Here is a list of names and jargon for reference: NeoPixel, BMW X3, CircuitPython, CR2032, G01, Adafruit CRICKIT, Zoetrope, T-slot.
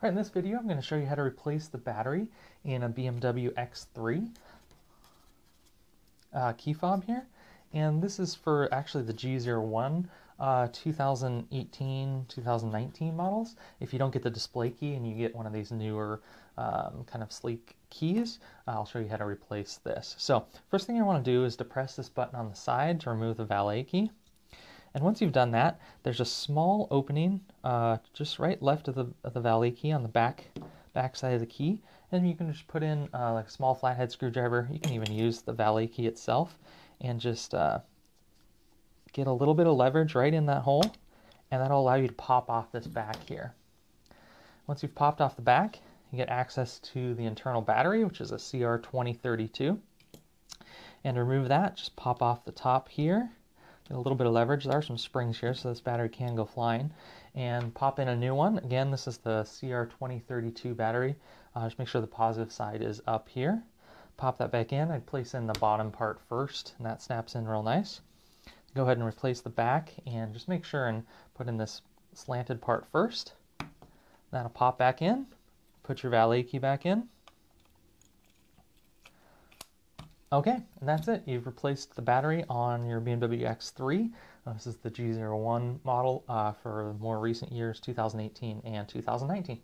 Alright, in this video I'm going to show you how to replace the battery in a BMW X3 key fob here. And this is for actually the G01 2018-2019 models. If you don't get the display key and you get one of these newer kind of sleek keys, I'll show you how to replace this. So first thing you want to do is to press this button on the side to remove the valet key. And once you've done that, there's a small opening just right left of the valet key on the back side of the key. And you can just put in like a small flathead screwdriver. You can even use the valet key itself and just get a little bit of leverage right in that hole. And that'll allow you to pop off this back here. Once you've popped off the back, you get access to the internal battery, which is a CR2032. And to remove that, just pop off the top here. A little bit of leverage. There are some springs here, so this battery can go flying. And pop in a new one. Again, this is the CR2032 battery. Just make sure the positive side is up here. Pop that back in. I'd place in the bottom part first, and that snaps in real nice. Go ahead and replace the back, and just make sure and put in this slanted part first. That'll pop back in. Put your valet key back in. Okay, and that's it. You've replaced the battery on your BMW X3. This is the G01 model for more recent years, 2018 and 2019.